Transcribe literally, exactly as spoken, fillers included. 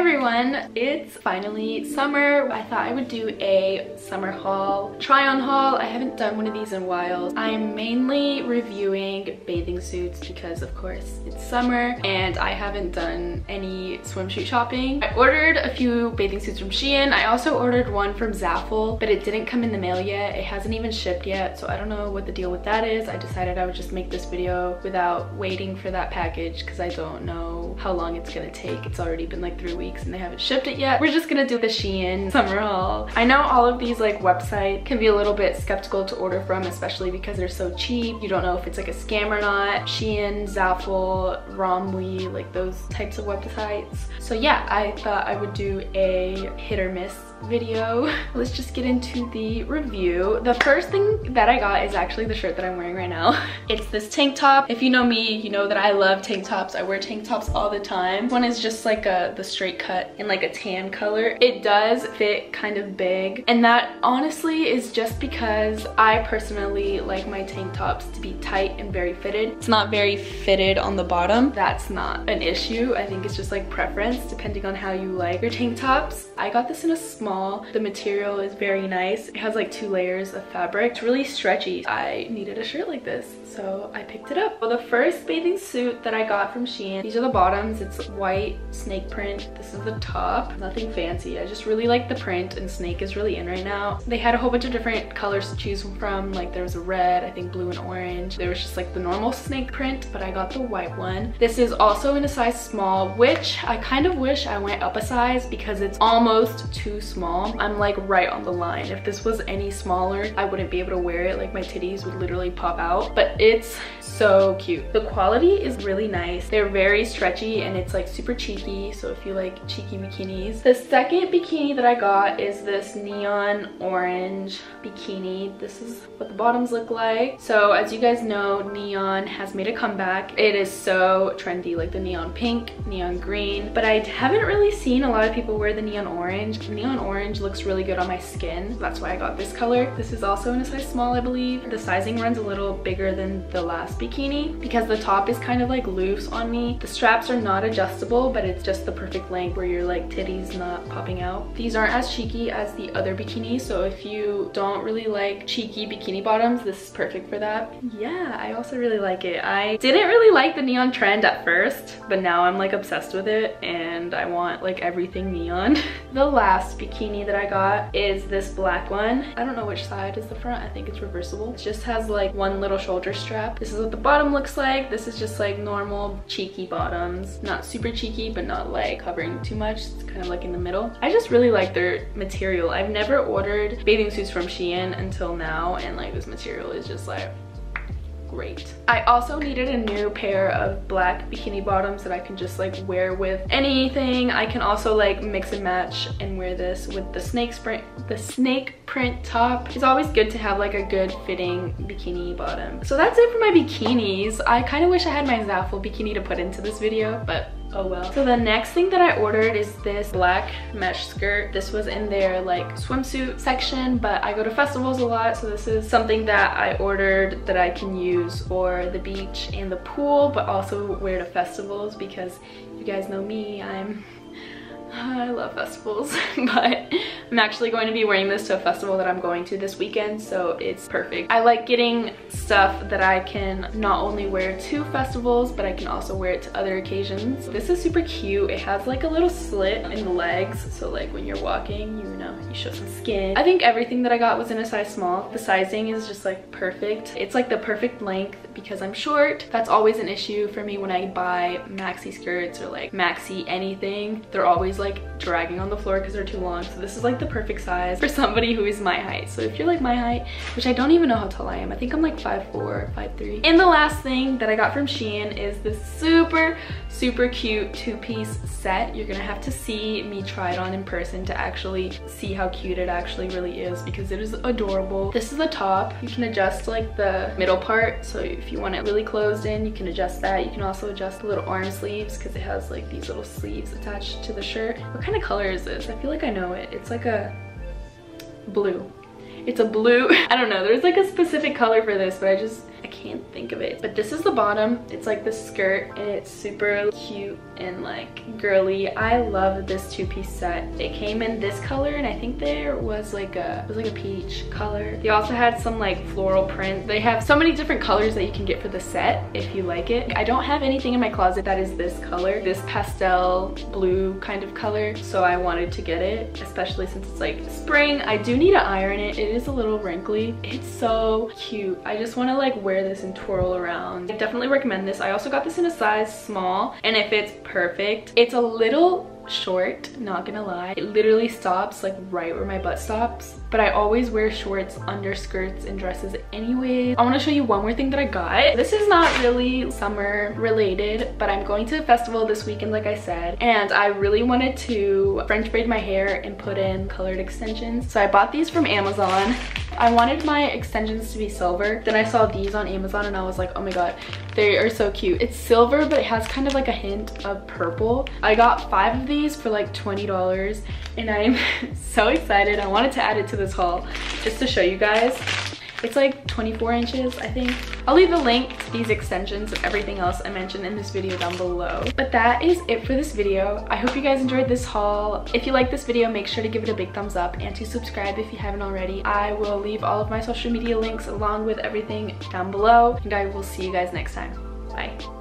everyone, it's finally summer. I thought I would do a summer haul, try on haul. I haven't done one of these in a while. I'm mainly reviewing bathing suits because of course it's summer and I haven't done any swimsuit shopping. I ordered a few bathing suits from Shein. I also ordered one from Zaffle, but it didn't come in the mail yet. It hasn't even shipped yet, so I don't know what the deal with that is. I decided I would just make this video without waiting for that package because I don't know how long it's gonna take. It's already been like three weeks and they haven't shipped it yet. We're just gonna do the Shein summer haul. I know all of these like websites can be a little bit skeptical to order from, especially because they're so cheap. You don't know if it's like a scam or not. Shein, Zaffle, Romwe, like those types of websites. So yeah, I thought I would do a hit or miss video. Let's just get into the review. The first thing that I got is actually the shirt that I'm wearing right now. It's this tank top. If you know me, you know that I love tank tops. I wear tank tops all the time. One is just like a the straight cut in like a tan color. It does fit kind of big, and that honestly is just because I personally like my tank tops to be tight and very fitted. It's not very fitted on the bottom. That's not an issue. I think it's just like preference depending on how you like your tank tops. I got this in a small. The material is very nice. It has like two layers of fabric. It's really stretchy. I needed a shirt like this, so I picked it up. Well, the first bathing suit that I got from Shein, these are the bottoms. It's white snake print. This is the top. Nothing fancy. I just really like the print, and snake is really in right now. They had a whole bunch of different colors to choose from. Like there was a red, I think blue and orange. There was just like the normal snake print, but I got the white one. This is also in a size small, which I kind of wish I went up a size because it's almost too small. I'm like right on the line. If this was any smaller, I wouldn't be able to wear it. Like my titties would literally pop out, but it's so cute. The quality is really nice. They're very stretchy and it's like super cheeky. So if you like cheeky bikinis. The second bikini that I got is this neon orange bikini. This is what the bottoms look like. So as you guys know, neon has made a comeback. It is so trendy, like the neon pink, neon green, but I haven't really seen a lot of people wear the neon orange. The neon orange Orange looks really good on my skin. That's why I got this color. This is also in a size small, I believe. The sizing runs a little bigger than the last bikini because the top is kind of like loose on me. The straps are not adjustable, but it's just the perfect length where your like titties not popping out. These aren't as cheeky as the other bikinis, so if you don't really like cheeky bikini bottoms, this is perfect for that. Yeah, I also really like it. I didn't really like the neon trend at first, but now I'm like obsessed with it and I want like everything neon. The last bikini Bikini that I got is this black one. I don't know which side is the front. I think it's reversible. It just has like one little shoulder strap. This is what the bottom looks like. This is just like normal cheeky bottoms. Not super cheeky, but not like covering too much. It's kind of like in the middle. I just really like their material. I've never ordered bathing suits from Shein until now, and like this material is just like great. I also needed a new pair of black bikini bottoms that I can just like wear with anything. I can also like mix and match and wear this with the snake print, the snake print top. It's always good to have like a good fitting bikini bottom. So that's it for my bikinis. I kind of wish I had my Zaffle bikini to put into this video, but oh well. So the next thing that I ordered is this black mesh skirt. This was in their like swimsuit section, but I go to festivals a lot, so this is something that I ordered that I can use for the beach and the pool, but also wear to festivals because you guys know me, I'm I love festivals, but I'm actually going to be wearing this to a festival that I'm going to this weekend, so it's perfect. I like getting stuff that I can not only wear to festivals, but I can also wear it to other occasions. This is super cute. It has like a little slit in the legs, so like when you're walking, you know, you show some skin. I think everything that I got was in a size small. The sizing is just like perfect. It's like the perfect length because I'm short. That's always an issue for me when I buy maxi skirts or like maxi anything. They're always like dragging on the floor because they're too long, so this is like the perfect size for somebody who is my height. So if you're like my height, which I don't even know how tall I am, I think I'm like five four, five three. And the last thing that I got from Shein is this super super cute two-piece set. You're gonna have to see me try it on in person to actually see how cute it actually really is because it is adorable. This is the top. You can adjust like the middle part, so if you want it really closed in, you can adjust that. You can also adjust the little arm sleeves because it has like these little sleeves attached to the shirt. What kind of color is this? I feel like I know it. It's like a blue. It's a blue. I don't know. There's like a specific color for this, but I just I can't think of it, but this is the bottom. It's like this skirt and it's super cute and like girly. I love this two-piece set. They came in this color and I think there was like a it was like a peach color. They also had some like floral print. They have so many different colors that you can get for the set if you like it. I don't have anything in my closet that is this color, this pastel blue kind of color, so I wanted to get it, especially since it's like spring. I do need to iron it. It is a little wrinkly. It's so cute. I just want to like wear this and twirl around. I definitely recommend this. I also got this in a size small and it fits perfect. It's a little short, not gonna lie. It literally stops like right where my butt stops, but I always wear shorts under skirts and dresses anyways. I want to show you one more thing that I got. This is not really summer related, but I'm going to a festival this weekend like I said, and I really wanted to French braid my hair and put in colored extensions, so I bought these from Amazon. I wanted my extensions to be silver. Then I saw these on Amazon and I was like, oh my god, they are so cute. It's silver, but it has kind of like a hint of purple. I got five of these for like twenty dollars and I'm so excited. I wanted to add it to this haul just to show you guys. It's like twenty-four inches, I think. I'll leave the link to these extensions and everything else I mentioned in this video down below. But that is it for this video. I hope you guys enjoyed this haul. If you like this video, make sure to give it a big thumbs up and to subscribe if you haven't already. I will leave all of my social media links along with everything down below, and I will see you guys next time. Bye.